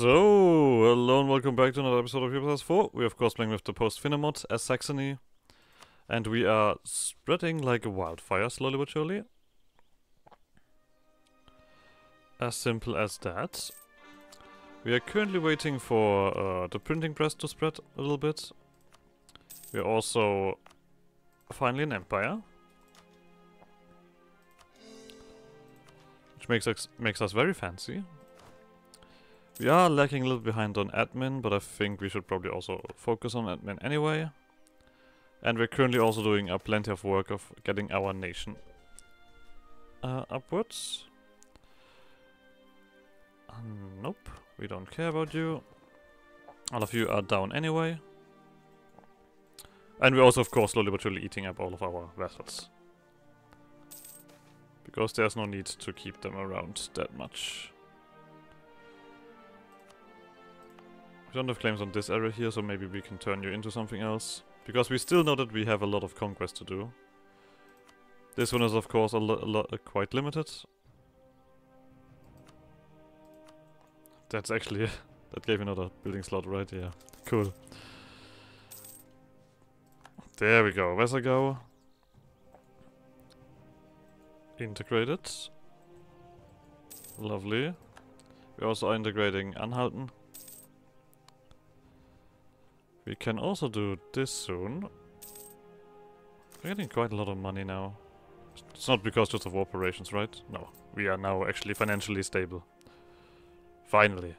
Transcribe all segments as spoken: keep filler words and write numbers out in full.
So, hello and welcome back to another episode of E U four. We're of course playing with the post Finemod as Saxony. And we are spreading like a wildfire, slowly but surely. As simple as that. We are currently waiting for uh, the printing press to spread a little bit. We're also finally an empire. Which makes us, makes us very fancy. We are lacking a little behind on admin, but I think we should probably also focus on admin anyway. And we're currently also doing a plenty of work of getting our nation uh, upwards. Uh, nope, we don't care about you. All of you are down anyway. And we're also, of course, slowly but surely eating up all of our vessels. Because there's no need to keep them around that much. We don't have claims on this area here, so maybe we can turn you into something else. Because we still know that we have a lot of conquest to do. This one is of course a, lo a lo quite limited. That's actually... that gave another building slot right here. Cool. There we go, Wesergoer Integrated. Lovely. We're also integrating Anhalten. We can also do this soon. We're getting quite a lot of money now. It's not because just of war operations, right? No. We are now actually financially stable. Finally.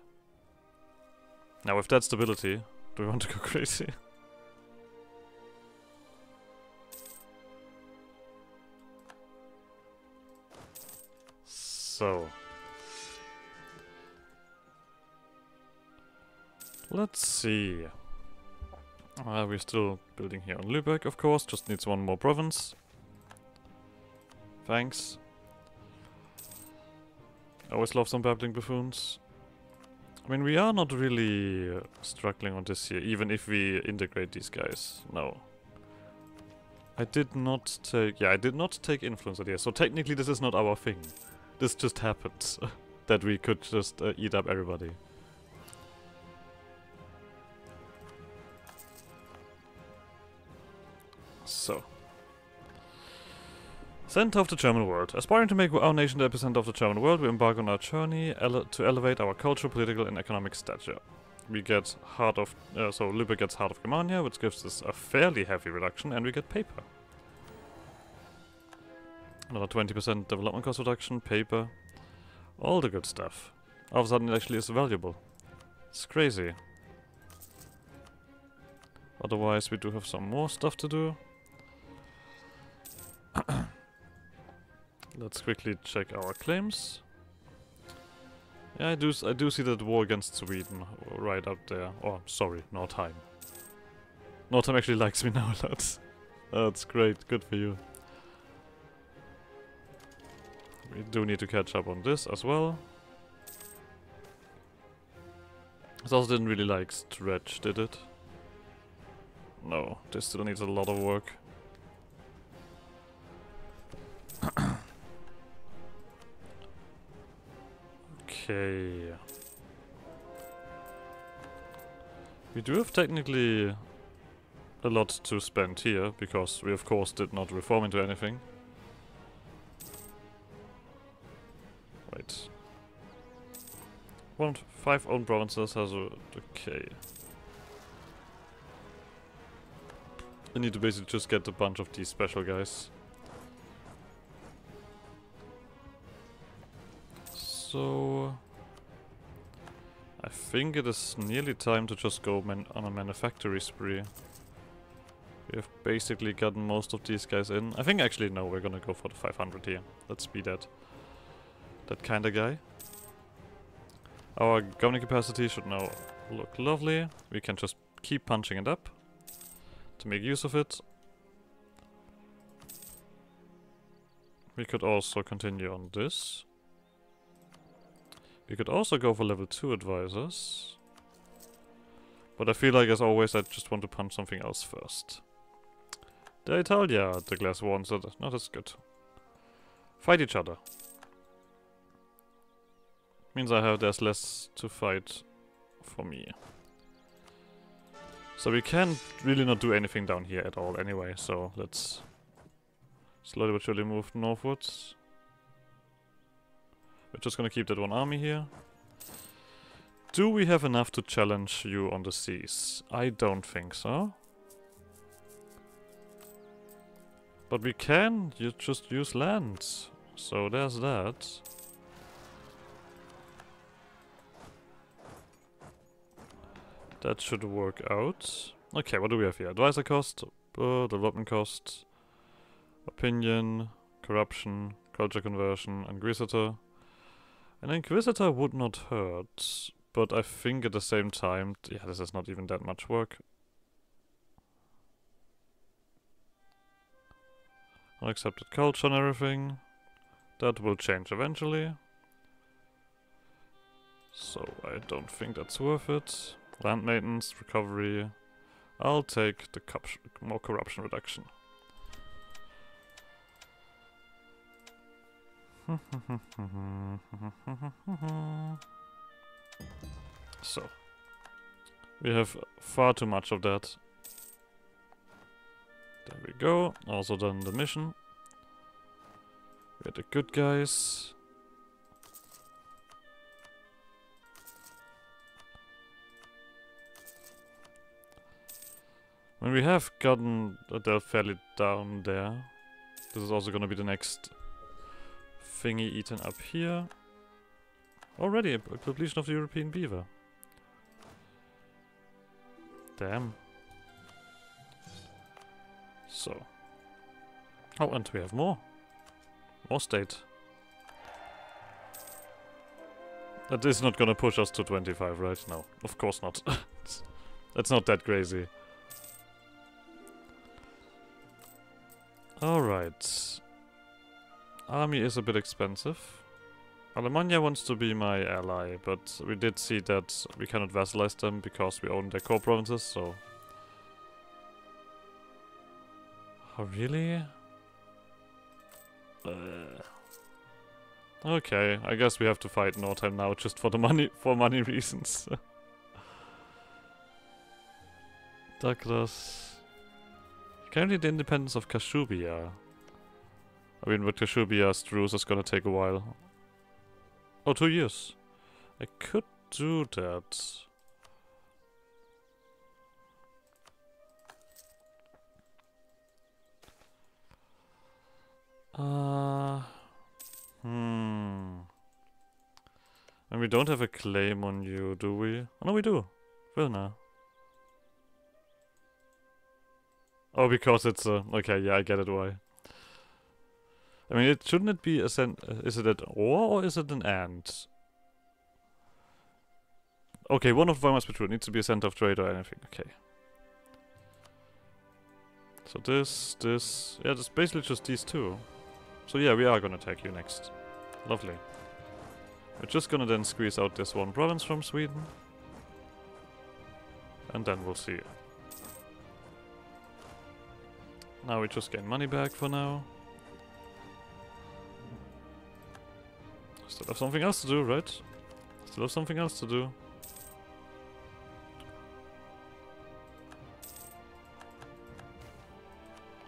Now with that stability, do we want to go crazy? So. Let's see. Uh, we're still building here on Lübeck, of course, just needs one more province. Thanks. I always love some babbling buffoons. I mean, we are not really uh, struggling on this here, even if we integrate these guys. No. I did not take... yeah, I did not take influence ideas, so technically this is not our thing. This just happens, that we could just uh, eat up everybody. So, center of the German world. Aspiring to make our nation the epicenter of the German world, we embark on our journey ele to elevate our cultural, political, and economic stature. We get heart of uh, so Lübeck gets heart of Germania, which gives us a fairly heavy reduction, and we get paper. Another twenty percent development cost reduction, paper, all the good stuff. All of a sudden, it actually is valuable. It's crazy. Otherwise, we do have some more stuff to do. Let's quickly check our claims. Yeah, I do I do see that war against Sweden right up there. Oh, sorry, Northeim. Northeim actually likes me now a lot. That's great, good for you. We do need to catch up on this as well. This also didn't really like stretch, did it? No, this still needs a lot of work. Okay. We do have technically a lot to spend here, because we of course did not reform into anything. Wait. One five own provinces has a... okay. I need to basically just get a bunch of these special guys. So, I think it is nearly time to just go man on a manufacturing spree. We have basically gotten most of these guys in. I think actually no, we're gonna go for the five hundred here. Let's be that that kind of guy. Our governing capacity should now look lovely. We can just keep punching it up to make use of it. We could also continue on this. We could also go for level two advisors. But I feel like, as always, I just want to punch something else first. The Italia, the glass warns that. No, that's good. Fight each other. Means I have there's less to fight for me. So we can really not do anything down here at all anyway, so let's slowly but surely move northwards. We're just gonna keep that one army here. Do we have enough to challenge you on the seas? I don't think so. But we can, you just use land. So there's that. That should work out. Okay, what do we have here? Advisor cost, uh, development cost, opinion, corruption, culture conversion, inquisitor. An inquisitor would not hurt, but I think at the same time, yeah, this is not even that much work. Unaccepted culture and everything. That will change eventually. So I don't think that's worth it. Land maintenance, recovery. I'll take the more corruption reduction. So, we have far too much of that. There we go. Also done the mission. We're the good guys. When we have gotten the fairly down there, this is also going to be the next thingy eaten up here. Already a completion of the European beaver. Damn. So. Oh, and we have more. More state. That is not gonna push us to twenty-five, right? No, of course not. That's not that crazy. Alright. Army is a bit expensive. Alemania wants to be my ally, but we did see that we cannot vassalize them because we own their core provinces, so... Oh, really? Uh. Okay, I guess we have to fight Northeim now just for the money, for money reasons. Douglas... Currently the independence of Kashubia. I mean, with Kashubia's truce is gonna take a while. Oh, two years. I could do that. Uh, hmm. And we don't have a claim on you, do we? Oh, no, we do. Vilna. Oh, because it's a... Okay, yeah, I get it why. I mean, it shouldn't it be a sen... Is it an or or is it an and? Okay, one of them must be true. It needs to be a center of trade or anything. Okay. So this, this... Yeah, it's basically just these two. So yeah, we are gonna attack you next. Lovely. We're just gonna then squeeze out this one province from Sweden. And then we'll see. Now we just gain money back for now. Still have something else to do, right? Still have something else to do.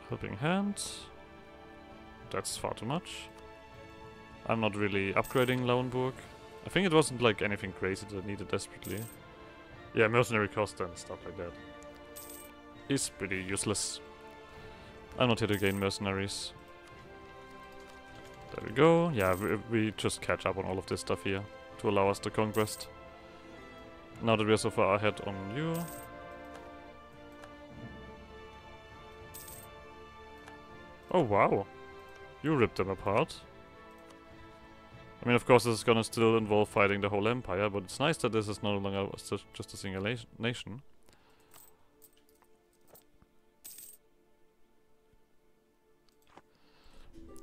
Helping hand. That's far too much. I'm not really upgrading Lauenburg. I think it wasn't like anything crazy that I needed desperately. Yeah, mercenary cost and stuff like that. It's pretty useless. I'm not here to gain mercenaries. There we go. Yeah, we, we just catch up on all of this stuff here to allow us the conquest. Now that we are so far ahead on you. Oh wow. You ripped them apart. I mean, of course this is gonna still involve fighting the whole empire, but it's nice that this is no longer just a single nation.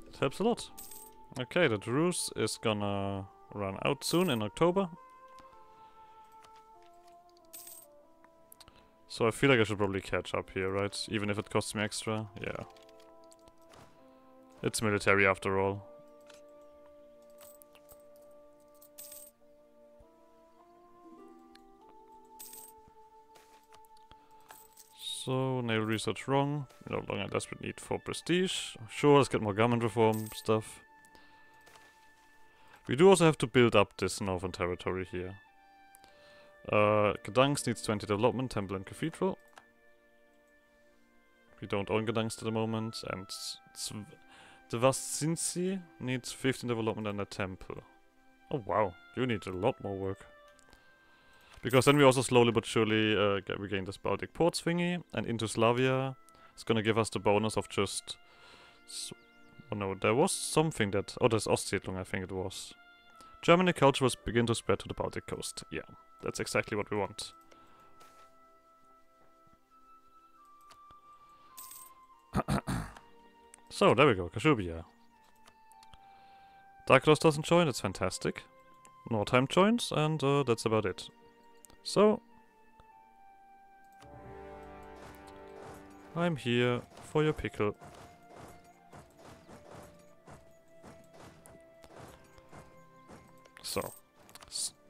It helps a lot. Okay, the truce is gonna run out soon in October. So I feel like I should probably catch up here, right? Even if it costs me extra, yeah. It's military after all. So, naval research wrong. No longer desperate need for prestige. Sure, let's get more government reform stuff. We do also have to build up this northern territory here. Uh, Gdansk needs twenty development, temple and cathedral. We don't own Gdansk at the moment, and the Vasinci needs fifteen development and a temple. Oh wow, you need a lot more work. Because then we also slowly but surely uh, get, regain this Baltic ports thingy, and into Slavia. It's gonna give us the bonus of just... Oh no, there was something that... Oh, there's Ostsiedlung, I think it was. Germanic culture was begin to spread to the Baltic coast. Yeah, that's exactly what we want. So, there we go, Kashubia. Darklos doesn't join, that's fantastic. Northeim joins, and uh, that's about it. So, I'm here for your pickle. So,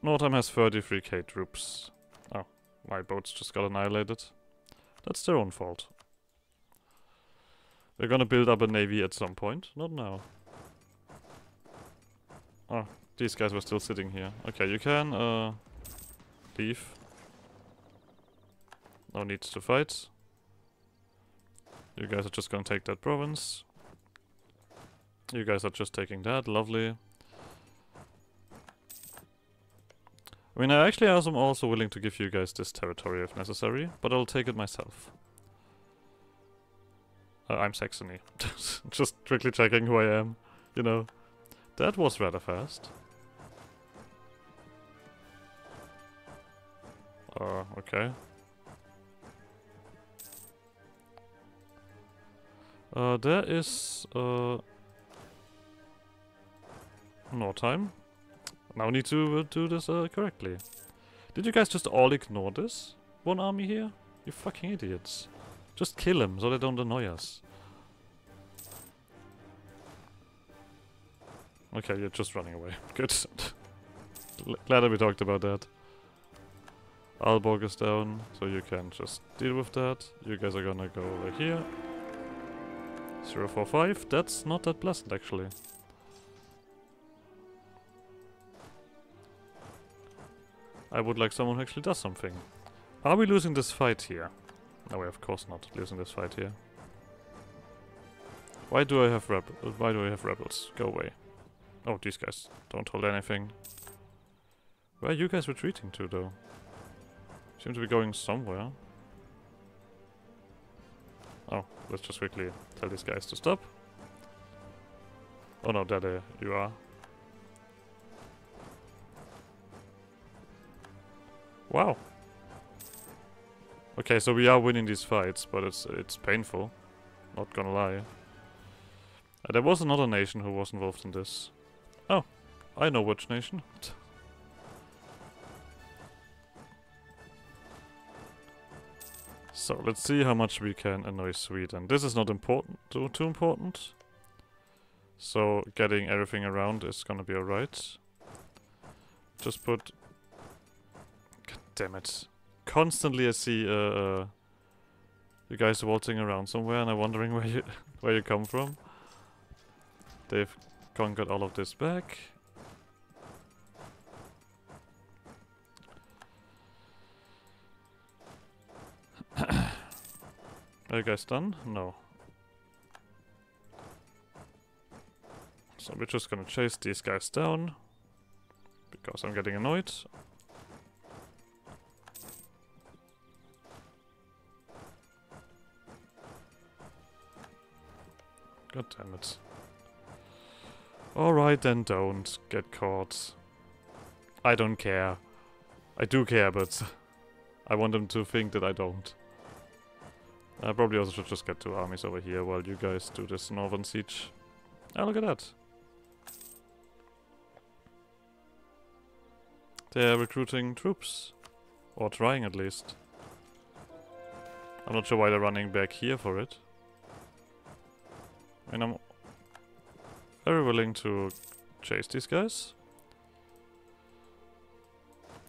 Northeim has thirty-three K troops. Oh, my boats just got annihilated. That's their own fault. We're gonna build up a navy at some point. Not now. Oh, these guys were still sitting here. Okay, you can, uh... leave. No need to fight. You guys are just gonna take that province. You guys are just taking that, lovely. I mean, I actually am also willing to give you guys this territory if necessary, but I'll take it myself. Uh, I'm Saxony. Just quickly checking who I am, you know. That was rather fast. Uh, okay. Uh, there is, uh... Northeim. Now we need to uh, do this uh, correctly. Did you guys just all ignore this? One army here? You fucking idiots. Just kill them so they don't annoy us. Okay, you're just running away. Good. Glad that we talked about that. Aalborg is down, so you can just deal with that. You guys are gonna go over here. zero four five, that's not that pleasant actually. I would like someone who actually does something. Are we losing this fight here? No, we're of course not losing this fight here. Why do I have rebel? Why do I have rebels? Go away. Oh, these guys don't hold anything. Where are you guys retreating to, though? Seem to be going somewhere. Oh, let's just quickly tell these guys to stop. Oh no, there they, you are. Wow. Okay, so we are winning these fights, but it's it's painful. Not gonna lie. Uh, there was another nation who was involved in this. Oh, I know which nation. So let's see how much we can annoy Sweden. This is not important, too, too important. So getting everything around is gonna be alright. Just put. God damn it. Constantly I see uh, uh, you guys waltzing around somewhere and I'm wondering where you where you come from. They've conquered all of this back. Are you guys done? No. So we're just gonna chase these guys down. Because I'm getting annoyed. God damn it. Alright then, don't get caught. I don't care. I do care, but I want them to think that I don't. I probably also should just get two armies over here while you guys do this northern siege. Ah, look at that. They're recruiting troops. Or trying at least. I'm not sure why they're running back here for it. I mean, I'm very willing to chase these guys.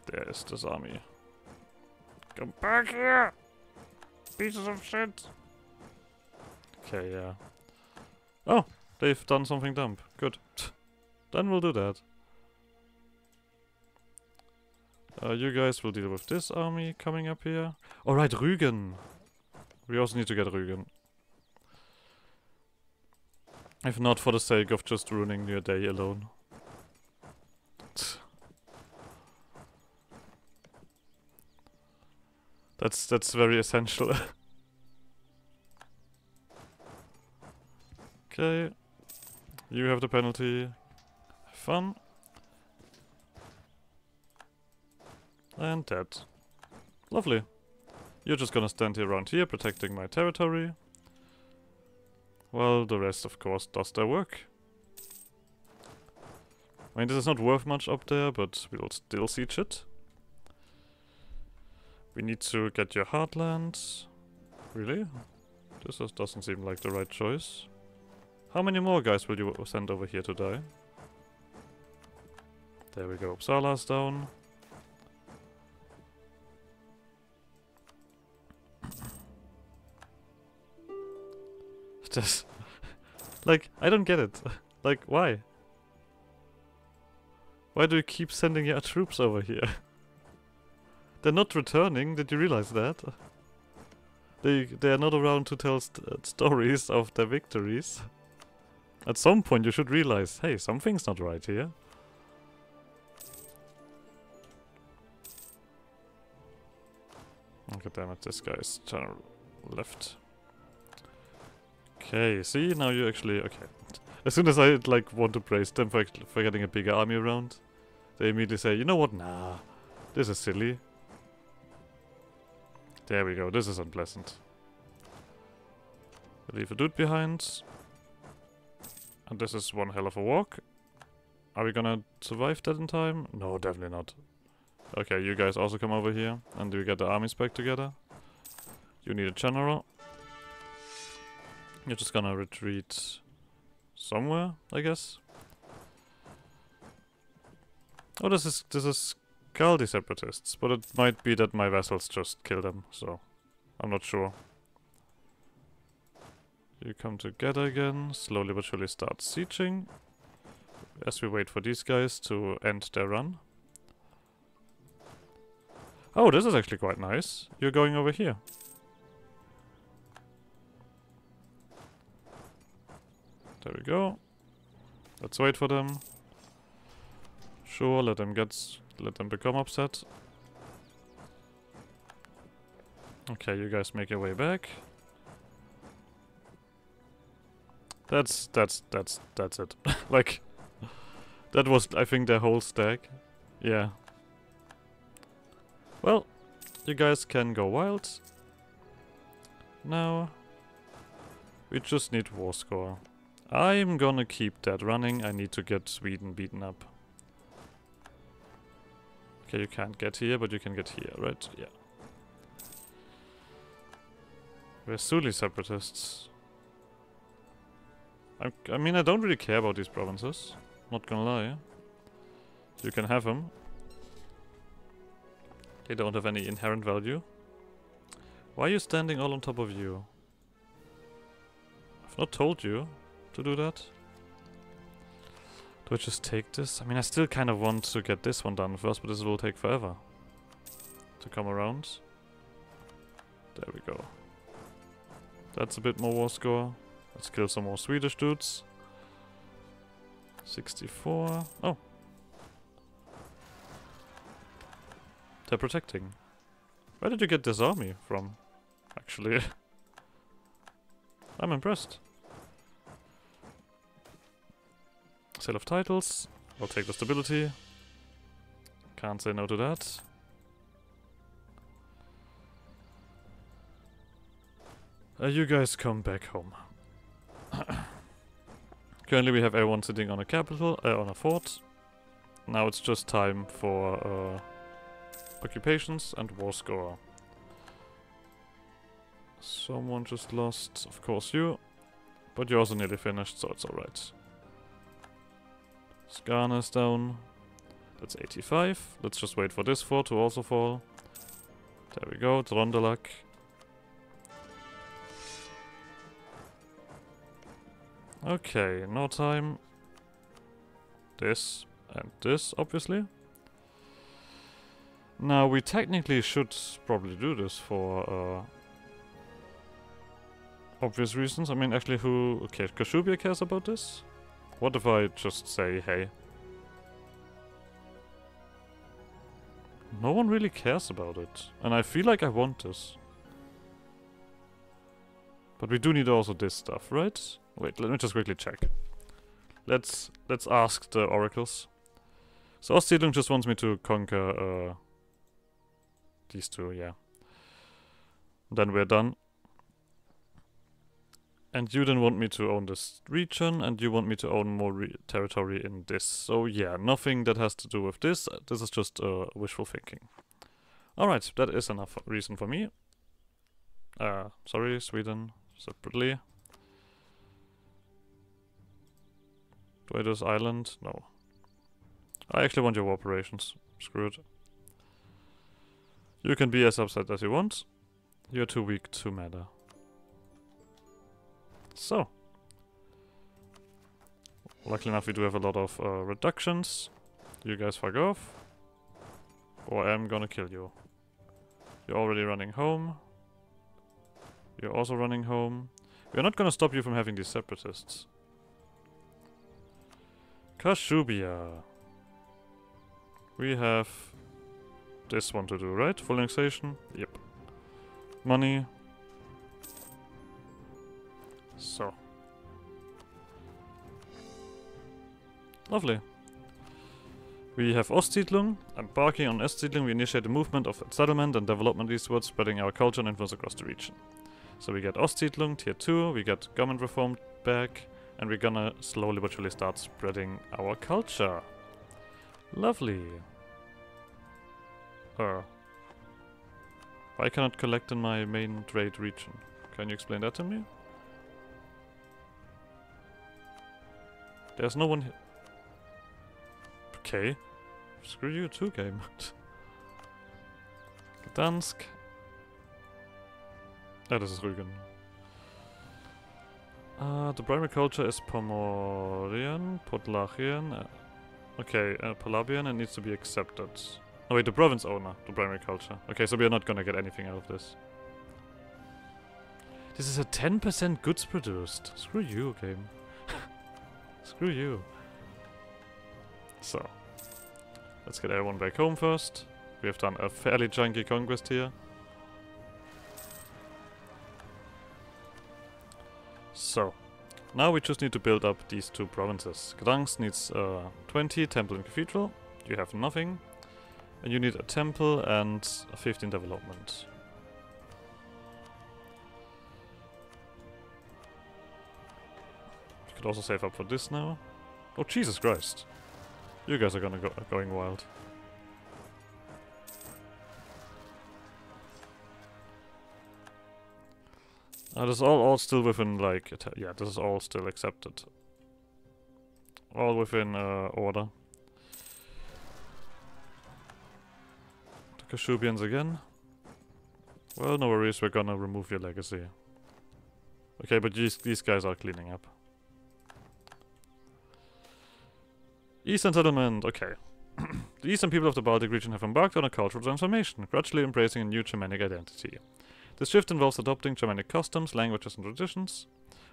There is this army. Come back here! pieces of shit. Okay, yeah. Oh, they've done something dumb. Good. Then we'll do that. Uh, you guys will deal with this army coming up here. Alright, Rügen. We also need to get Rügen. If not for the sake of just ruining your day alone. That's that's very essential. Okay. You have the penalty. Fun. And that. Lovely. You're just gonna stand here around here, protecting my territory. Well, the rest, of course, does their work. I mean, this is not worth much up there, but we'll still siege it. We need to get your heartlands. Really? This just doesn't seem like the right choice. How many more guys will you send over here to die? There we go. Uppsala's down. Just like, I don't get it. Like, why? Why do you keep sending your troops over here? They're not returning. Did you realize that? They they are not around to tell st stories of their victories. At some point, you should realize, hey, something's not right here. Okay, damn it! This guy's turn left. Okay, see, now you actually, okay. As soon as I, like, want to praise them for, for getting a bigger army around, they immediately say, you know what, nah, this is silly. There we go, this is unpleasant. I leave a dude behind. And this is one hell of a walk. Are we gonna survive that in time? No, definitely not. Okay, you guys also come over here, and we get the armies back together. You need a general. You're just gonna retreat somewhere, I guess. Oh, this is this is Galdi separatists, but it might be that my vassals just kill them, so I'm not sure. You come together again, slowly but surely start sieging, as we wait for these guys to end their run. Oh, this is actually quite nice. You're going over here. There we go. Let's wait for them. Sure, let them get, let them become upset. Okay, you guys make your way back. That's that's that's that's it. Like, that was, I think, their whole stack. Yeah. Well, you guys can go wild. Now, we just need war score. I'm gonna keep that running. I need to get Sweden beaten up. Okay, you can't get here, but you can get here, right? Yeah. We're Suli separatists. I, I mean, I don't really care about these provinces. Not gonna lie. You can have them. They don't have any inherent value. Why are you standing all on top of you? I've not told you to do that. Do I just take this? I mean, I still kind of want to get this one done first, but this will take forever to come around. There we go. That's a bit more war score. Let's kill some more Swedish dudes. sixty-four. Oh. They're protecting. Where did you get this army from? Actually, I'm impressed. Sale of titles. I'll take the stability. Can't say no to that. Uh, you guys come back home. Currently, we have everyone sitting on a capital, uh, on a fort. Now it's just time for uh, occupations and war score. Someone just lost, of course you, but you're also nearly finished, so it's all right. Skarna's down. That's eighty-five. Let's just wait for this fort to also fall. There we go, Drondelak. Okay, Northeim. This and this, obviously. Now, we technically should probably do this for uh, obvious reasons. I mean, actually, who... Okay, Kashubia cares about this? What if I just say, hey? No one really cares about it. And I feel like I want this. But we do need also this stuff, right? Wait, let me just quickly check. Let's let's ask the oracles. So Ostsiedlung just wants me to conquer... Uh, These two, yeah. Then we're done. And you then want me to own this region, and you want me to own more re territory in this. So yeah, nothing that has to do with this. This is just uh, wishful thinking. Alright, that is enough reason for me. Uh, sorry, Sweden, separately. Do I do this island? No. I actually want your war operations. Screw it. You can be as upset as you want. You're too weak to matter. So. Luckily enough, we do have a lot of uh, reductions. You guys fuck off. Or I'm gonna kill you. You're already running home. You're also running home. We're not gonna stop you from having these separatists. Kashubia. We have... this one to do, right? Full annexation? Yep. Money. So. Lovely. We have Ostsiedlung. Embarking on Ostsiedlung, we initiate a movement of settlement and development eastwards, spreading our culture and influence across the region. So we get Ostsiedlung, tier two, we get government reform back, and we're gonna slowly but surely start spreading our culture. Lovely. Why cannot collect in my main trade region? Can you explain that to me? There's no one here. Okay. Screw you too, game. Gdansk. Ah, this is Rügen. Uh, the primary culture is Pomorian, Podlachian. Uh, okay, uh, Polabian, it needs to be accepted. Oh wait, the province owner, the primary culture. Okay, so we are not gonna get anything out of this. This is a ten percent goods produced. Screw you, game. Screw you. So, let's get everyone back home first. We have done a fairly chunky conquest here. So, now we just need to build up these two provinces. Gdansk needs uh, twenty, temple and cathedral. You have nothing. And you need a temple and a fifteen development. You could also save up for this now. Oh, Jesus Christ. You guys are gonna go are going wild. Uh, this is all, all still within, like, yeah, this is all still accepted. All within uh, order. Kashubians again. Well, no worries, we're gonna remove your legacy. Okay, but these, these guys are cleaning up. Eastern settlement, okay. The eastern people of the Baltic region have embarked on a cultural transformation, gradually embracing a new Germanic identity. This shift involves adopting Germanic customs, languages and traditions,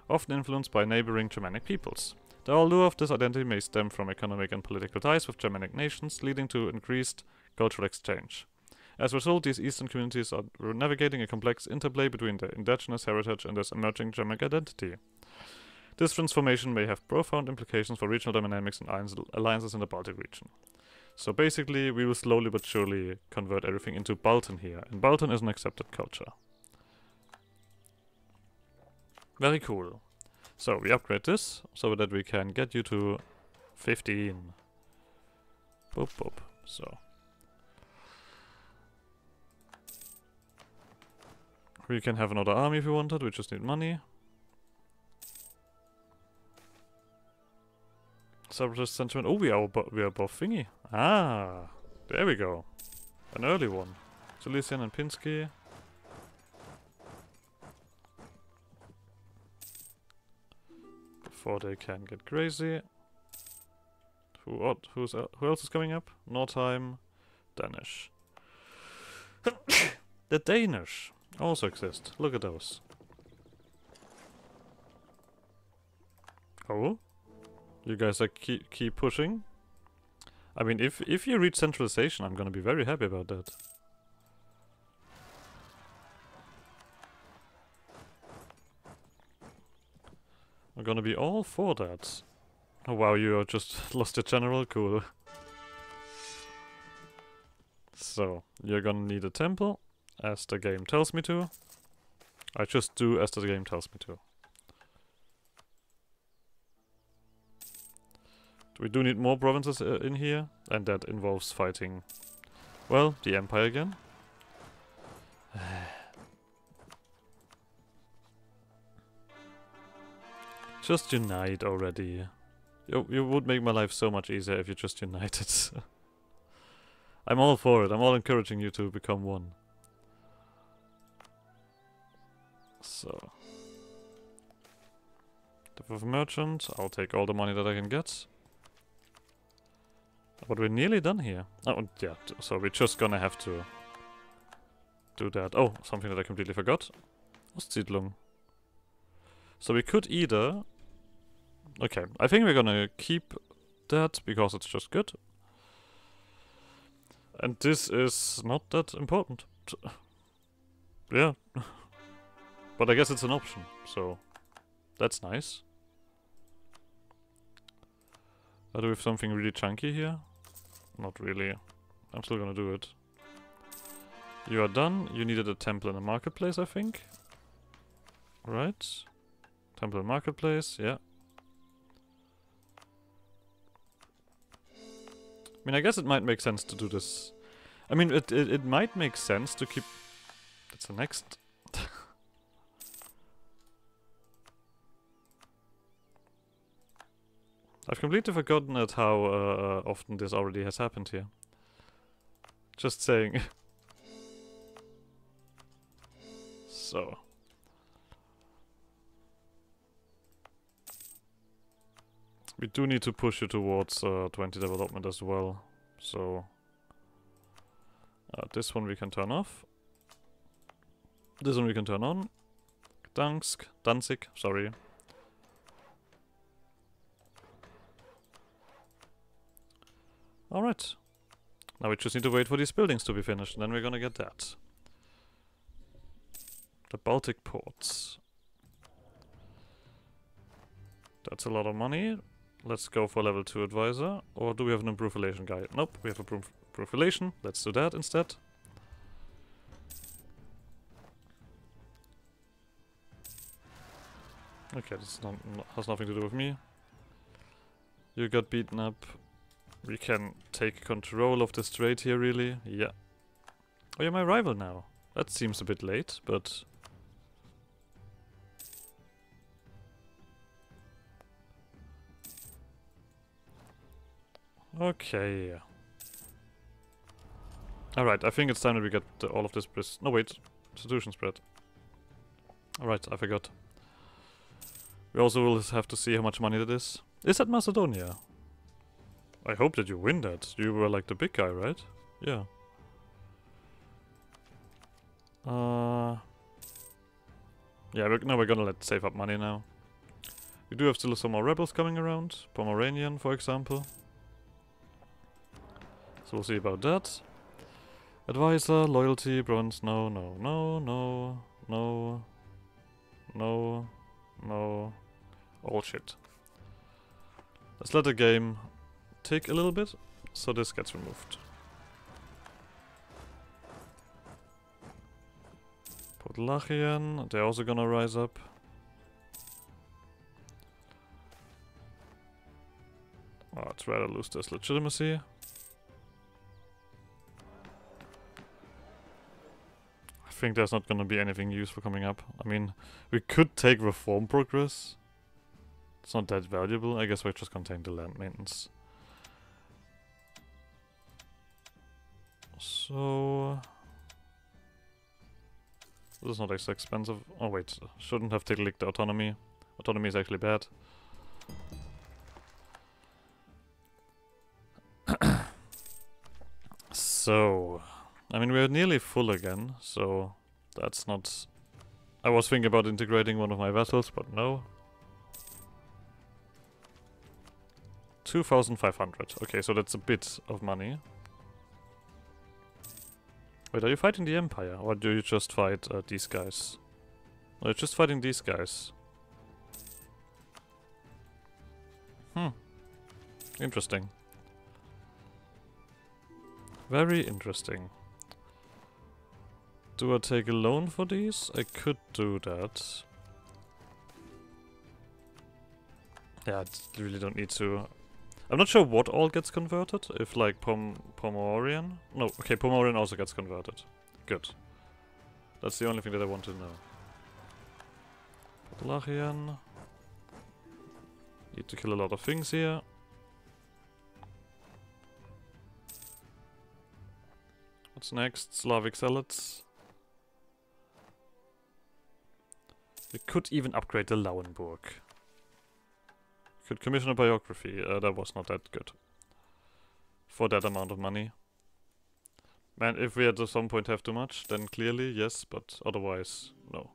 often influenced by neighboring Germanic peoples. The allure of this identity may stem from economic and political ties with Germanic nations, leading to increased cultural exchange. As a result, these eastern communities are navigating a complex interplay between their indigenous heritage and their emerging Germanic identity. This transformation may have profound implications for regional dynamics and alliances in the Baltic region. So basically, we will slowly but surely convert everything into Balton here, and Balton is an accepted culture. Very cool. So we upgrade this, so that we can get you to fifteen. Boop boop, so. We can have another army if we wanted, we just need money. Separatist sentiment. Oh, we are, we are above thingy. Ah, there we go. An early one. Zalesian and Pinsky. before they can get crazy. Who who's uh, who else is coming up? Northeim, Danish. The Danish also exist. Look at those. Oh, you guys are keep keep pushing. I mean, if if you reach centralization, I'm gonna be very happy about that. I'm gonna be all for that. Oh wow, you just lost a general, cool. So, you're gonna need a temple, as the game tells me to. I just do as the game tells me to. We do need more provinces uh, in here, and that involves fighting, well, the Empire again. Just unite already. You, you would make my life so much easier if you just united. I'm all for it. I'm all encouraging you to become one. So. Death of Merchant. I'll take all the money that I can get. But we're nearly done here. Oh, yeah. So we're just gonna have to do that. Oh, something that I completely forgot. Ostsiedlung. So we could either... Okay, I think we're gonna keep that, because it's just good. And this is not that important. Yeah. But I guess it's an option, so... That's nice. I do have something really chunky here. Not really. I'm still gonna do it. You are done. You needed a temple and a marketplace, I think. Right. Temple and marketplace, yeah. I mean, I guess it might make sense to do this. I mean, it it, it might make sense to keep... That's the next... I've completely forgotten at how uh, often this already has happened here. Just saying. So... We do need to push you towards uh, twenty development as well, so... Uh, this one we can turn off. This one we can turn on. Gdansk, Danzig, sorry. Alright. Now we just need to wait for these buildings to be finished, and then we're gonna get that. The Baltic ports. That's a lot of money. Let's go for level two advisor. Or do we have an improved relation guy? Nope, we have an improved relation. Let's do that instead. Okay, this not, not, has nothing to do with me. You got beaten up. We can take control of this trade here, really. Yeah. Oh, you're my rival now. That seems a bit late, but... Okay. Alright, I think it's time that we get uh, all of this bris- No, wait. Institution spread. Alright, I forgot. We also will have to see how much money that is. Is that Macedonia? I hope that you win that. You were like the big guy, right? Yeah. Uh... Yeah, we're, no, we're gonna let save up money now. We do have still some more rebels coming around. Pomeranian, for example. So we'll see about that. Advisor, loyalty, bronze, no, no, no, no, no, no, no, all shit. Let's let the game take a little bit, so this gets removed. Podlachian, they're also gonna rise up. Oh, I'd rather lose this legitimacy. I think there's not going to be anything useful coming up. I mean, we could take reform progress. It's not that valuable. I guess we're just going to take the land maintenance. So... This is not as expensive. Oh wait, shouldn't have taken the autonomy. Autonomy is actually bad. So, I mean, we're nearly full again, so that's not... I was thinking about integrating one of my vessels, but no. two thousand five hundred. Okay, so that's a bit of money. Wait, are you fighting the Empire, or do you just fight uh, these guys? No, you're just fighting these guys. Hmm. Interesting. Very interesting. Do I take a loan for these? I could do that. Yeah, I really don't need to. I'm not sure what all gets converted. If like Pom Pomorian? No, okay, Pomorian also gets converted. Good. That's the only thing that I want to know. Podlachian. Need to kill a lot of things here. What's next? Slavic zealots. We could even upgrade the Lauenburg. Could commission a biography. Uh, that was not that good. For that amount of money. Man, if we at some point have too much, then clearly yes, but otherwise, no.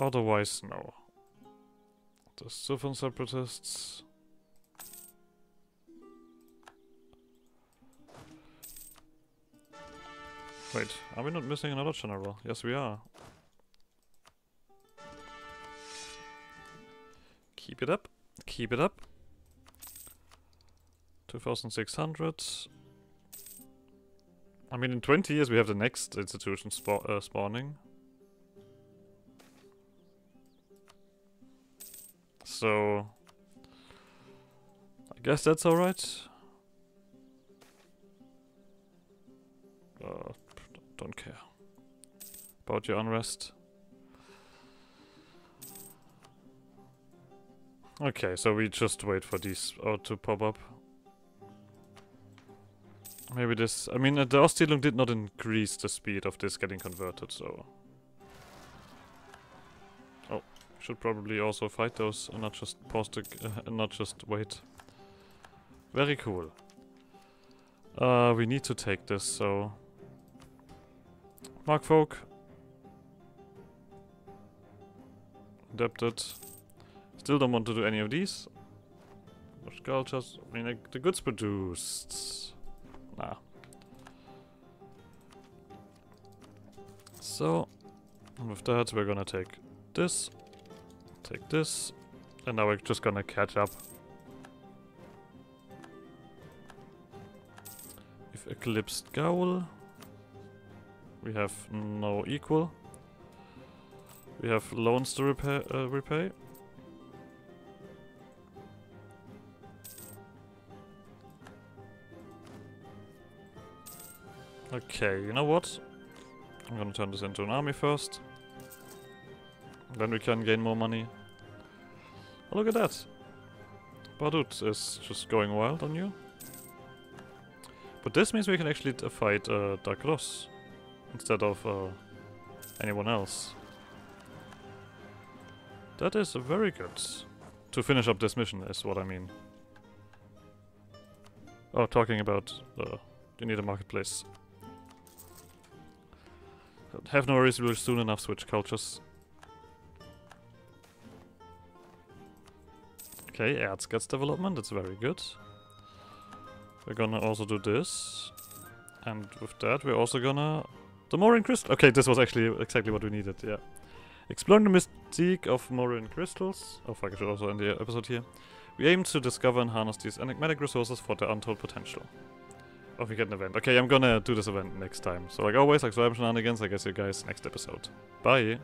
Otherwise, no. The Southern Separatists. Wait, are we not missing another general? Yes, we are. Keep it up. Keep it up. two thousand six hundred. I mean, in twenty years we have the next institution spa uh, spawning. So... I guess that's alright. Uh... Don't care about your unrest. Okay, so we just wait for these uh, to pop up. Maybe this... I mean, uh, the Ostsiedlung did not increase the speed of this getting converted, so... Oh, should probably also fight those and not just pause the... Uh, and not just wait. Very cool. Uh, we need to take this, so... Markfolk. Adapted. Still don't want to do any of these. Sculptures. I mean, like, the goods produced. Nah. So, with that, we're gonna take this. Take this. And now we're just gonna catch up. If Eclipsed Gaul. We have no equal. We have loans to repa uh, repay. Okay, you know what? I'm gonna turn this into an army first. Then we can gain more money. Oh, look at that! Badut is just going wild on you. But this means we can actually uh, fight uh, Dagros. Instead of uh, anyone else. That is very good. To finish up this mission is what I mean. Oh, talking about... Uh, you need a marketplace. Have no worries, we'll soon enough switch cultures. Okay, Erz gets development, that's very good. We're gonna also do this. And with that we're also gonna... The Morian Crystals. Okay, this was actually exactly what we needed, yeah. Exploring the mystique of Morian Crystals. Oh fuck, I should also end the episode here. We aim to discover and harness these enigmatic resources for their untold potential. Oh, we get an event. Okay, I'm gonna do this event next time. So like always, like subscribe, shenanigans, I guess you guys next episode. Bye!